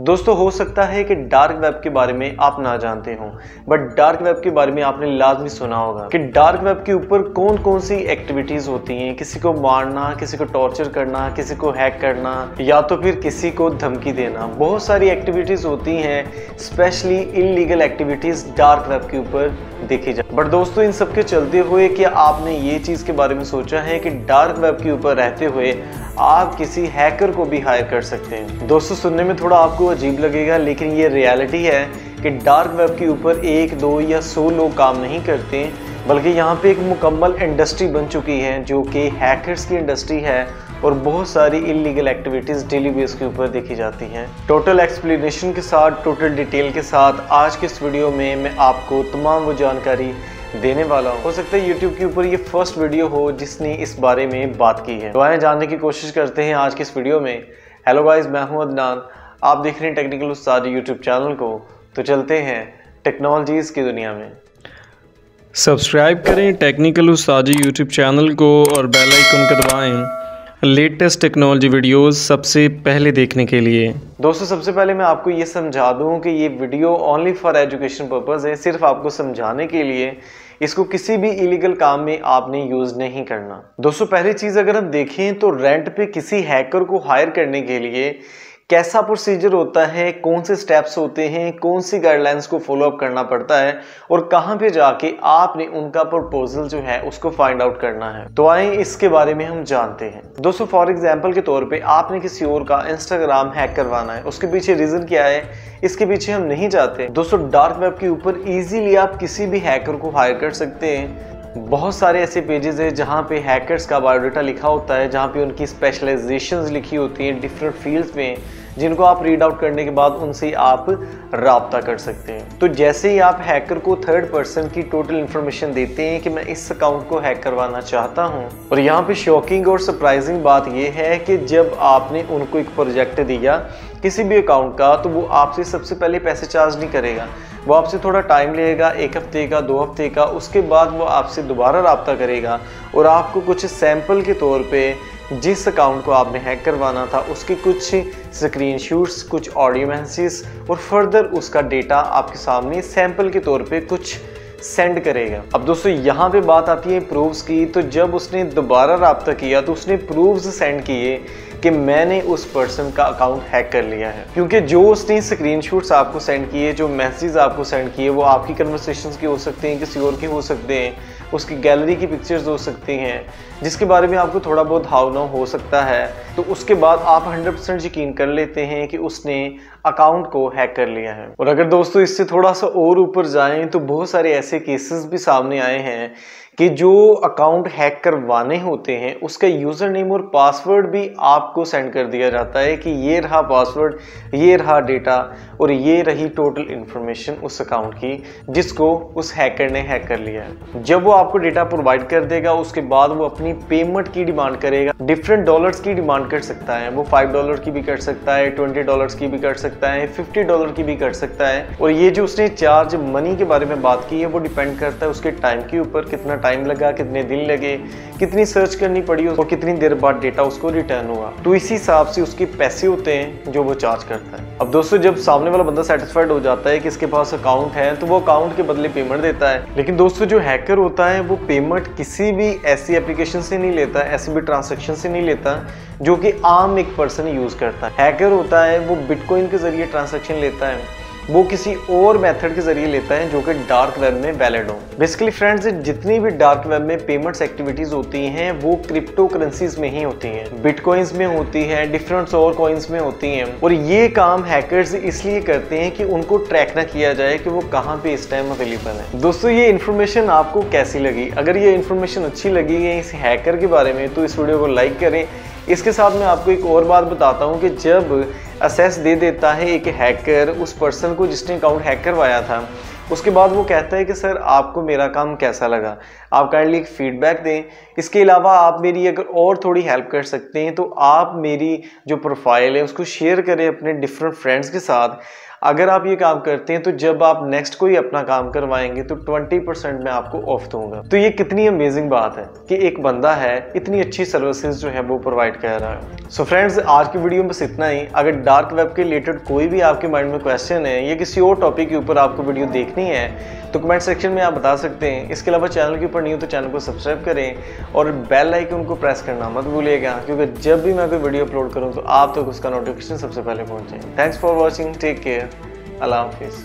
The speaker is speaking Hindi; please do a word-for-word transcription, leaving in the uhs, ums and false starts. दोस्तों हो सकता है कि डार्क वेब के बारे में आप ना जानते हो, बट डार्क वेब के बारे में आपने लाजमी सुना होगा कि डार्क वेब के ऊपर कौन कौन सी एक्टिविटीज़ होती हैं। किसी को मारना, किसी को टॉर्चर करना, किसी को हैक करना या तो फिर किसी को धमकी देना, बहुत सारी एक्टिविटीज़ होती हैं, specially illegal activities dark web के ऊपर देखी जाती। बट दोस्तों इन सब के चलते हुए क्या आपने ये चीज़ के बारे में सोचा है कि डार्क वेब के ऊपर रहते हुए आप किसी हैकर को भी हायर कर सकते हैं। दोस्तों सुनने में थोड़ा आपको अजीब लगेगा, लेकिन ये रियलिटी है कि डार्क वेब के ऊपर एक दो या सौ लोग काम नहीं करते, बल्कि यहाँ पे एक मुकम्मल इंडस्ट्री बन चुकी है जो कि हैकर्स की इंडस्ट्री है और बहुत सारी इलीगल एक्टिविटीज़ डेली बेस के ऊपर देखी जाती हैं। टोटल एक्सप्लेनेशन के साथ, टोटल डिटेल के साथ आज के इस वीडियो में मैं आपको तमाम वो जानकारी देने वाला हूँ। हो सकता है YouTube के ऊपर ये फर्स्ट वीडियो हो जिसने इस बारे में बात की है। तो आइए जानने की कोशिश करते हैं आज के इस वीडियो में। हेलो गाइस, मैं हूँ अदनान, आप देख रहे हैं टेक्निकल उस्तादी यूट्यूब चैनल को। तो चलते हैं टेक्नोलॉजीज़ की दुनिया में। सब्सक्राइब करें टेक्निकल उस्तादी यूट्यूब चैनल को और बेल आइकन को दबाएँ लेटेस्ट टेक्नोलॉजी वीडियोस सबसे पहले देखने के लिए। दोस्तों सबसे पहले मैं आपको ये समझा दूं कि ये video only for education purpose है, सिर्फ आपको समझाने के लिए। इसको किसी भी इलीगल काम में आपने यूज़ नहीं करना। दोस्तों पहली चीज़ अगर हम देखें तो रेंट पे किसी हैकर को हायर करने के लिए कैसा प्रोसीजर होता है, कौन से स्टेप्स होते हैं, कौन सी गाइडलाइंस को फॉलोअप करना पड़ता है और कहाँ पे जाके आपने उनका प्रपोजल जो है उसको फाइंड आउट करना है। तो आए इसके बारे में हम जानते हैं। दोस्तों फॉर एग्जांपल के तौर पे आपने किसी और का इंस्टाग्राम हैक करवाना है, उसके पीछे रीज़न क्या है इसके पीछे हम नहीं जाते। दोस्तों डार्क वेब के ऊपर ईजीली आप किसी भी हैकर को हायर कर सकते हैं। बहुत सारे ऐसे पेजेस हैं जहाँ पे हैकर्स का बायोडाटा लिखा होता है, जहाँ पे उनकी स्पेशलाइजेशंस लिखी होती हैं डिफरेंट फील्ड्स में, जिनको आप रीड आउट करने के बाद उनसे आप राब्ता कर सकते हैं। तो जैसे ही आप हैकर को थर्ड पर्सन की टोटल इन्फॉर्मेशन देते हैं कि मैं इस अकाउंट को हैक करवाना चाहता हूं, और यहाँ पे शॉकिंग और सरप्राइजिंग बात यह है कि जब आपने उनको एक प्रोजेक्ट दिया किसी भी अकाउंट का, तो वो आपसे सबसे पहले पैसे चार्ज नहीं करेगा, वो आपसे थोड़ा टाइम लेगा, एक हफ्ते का, दो हफ्ते का। उसके बाद वो आपसे दोबारा राब्ता करेगा और आपको कुछ सैंपल के तौर पे जिस अकाउंट को आपने हैक करवाना था उसकी कुछ स्क्रीनशॉट्स, कुछ ऑडियो मैसेजेस और फर्दर उसका डेटा आपके सामने सैंपल के तौर पे कुछ सेंड करेगा। अब दोस्तों यहाँ पे बात आती है प्रूफ्स की। तो जब उसने दोबारा राब्ता किया तो उसने प्रूफ्स सेंड किए कि मैंने उस पर्सन का अकाउंट हैक कर लिया है, क्योंकि जो उसने स्क्रीनशॉट्स आपको सेंड किए, जो मैसेजेस आपको सेंड किए, वो आपकी कन्वर्सेशंस के हो सकते हैं, किसी और के हो सकते हैं, उसकी गैलरी की पिक्चर्स हो सकती हैं, जिसके बारे में आपको थोड़ा बहुत हाव नाव हो सकता है। तो उसके बाद आप हंड्रेड परसेंट यकीन कर लेते हैं कि उसने अकाउंट को हैक कर लिया है। और अगर दोस्तों इससे थोड़ा सा और ऊपर जाएं तो बहुत सारे ऐसे केसेस भी सामने आए हैं कि जो अकाउंट हैक करवाने होते हैं उसका यूज़र नेम और पासवर्ड भी आपको सेंड कर दिया जाता है कि ये रहा पासवर्ड, ये रहा डेटा और ये रही टोटल इन्फॉर्मेशन उस अकाउंट की जिसको उस हैकर ने हैक कर लिया है। जब वो आपको डेटा प्रोवाइड कर देगा उसके बाद वो अपनी पेमेंट की डिमांड करेगा। डिफरेंट डॉलर्स की डिमांड कर सकता है, वो फाइव डॉलर की भी कर सकता है, ट्वेंटी डॉलर की भी कर सकता है, फिफ्टी डॉलर की भी कर सकता है। और ये जो उसने चार्ज मनी के बारे में बात की है वो डिपेंड करता है उसके टाइम के ऊपर, कितना टाइम लगा, कितने दिन लगे, कितनी सर्च करनी पड़ी और कितनी देर बाद डेटा उसको रिटर्न हुआ। तो इसी हिसाब से उसके पैसे होते हैं जो वो चार्ज करता है। अब दोस्तों जब सामने वाला बंदा सेटिस्फाइड हो जाता है कि इसके पास अकाउंट है तो वो अकाउंट के बदले पेमेंट देता है। लेकिन दोस्तों जो हैकर होता है वो पेमेंट किसी भी ऐसी एप्लीकेशन से नहीं लेता, ऐसी भी ट्रांजेक्शन से नहीं लेता जो कि आम एक पर्सन यूज करता है। हैकर होता है वो बिटकॉइन के जरिए ट्रांजेक्शन लेता है, वो किसी और मेथड के जरिए लेता है जो कि डार्क वेब में वैलिड हो। बेसिकली फ्रेंड्स जितनी भी डार्क वेब में पेमेंट्स एक्टिविटीज़ होती हैं वो क्रिप्टो करेंसीज में ही होती हैं, बिटकॉइंस में होती है, डिफरेंट और कॉइंस में होती हैं। और ये काम हैकर्स इसलिए करते हैं कि उनको ट्रैक ना किया जाए कि वो कहाँ पे इस टाइम अवेलेबल है। दोस्तों ये इन्फॉर्मेशन आपको कैसी लगी? अगर ये इन्फॉर्मेशन अच्छी लगी है इस हैकर के बारे में तो इस वीडियो को लाइक करें। इसके साथ मैं आपको एक और बात बताता हूँ कि जब एक्सेस दे देता है एक हैकर उस पर्सन को जिसने अकाउंट हैक करवाया था, उसके बाद वो कहता है कि सर आपको मेरा काम कैसा लगा? आप काइंडली एक फ़ीडबैक दें। इसके अलावा आप मेरी अगर और थोड़ी हेल्प कर सकते हैं तो आप मेरी जो प्रोफाइल है उसको शेयर करें अपने डिफरेंट फ्रेंड्स के साथ। अगर आप ये काम करते हैं तो जब आप नेक्स्ट कोई अपना काम करवाएंगे तो ट्वेंटी परसेंट मैं आपको ऑफ दूंगा। तो ये कितनी अमेजिंग बात है कि एक बंदा है इतनी अच्छी सर्विसेज जो है वो प्रोवाइड कर रहा है। सो so फ्रेंड्स, आज की वीडियो में बस इतना ही। अगर डार्क वेब के रिलेटेड कोई भी आपके माइंड में क्वेश्चन है या किसी और टॉपिक के ऊपर आपको वीडियो देखनी है तो कमेंट सेक्शन में आप बता सकते हैं। इसके अलावा चैनल के ऊपर नहीं हो तो चैनल को सब्सक्राइब करें और बेल आइकन को प्रेस करना मत भूलिएगा, क्योंकि जब भी मैं कोई वीडियो अपलोड करूँ तो आप तक उसका नोटिफिकेशन सबसे पहले पहुँचे। Thanks for watching, take care, अल्लाह हाफिज़।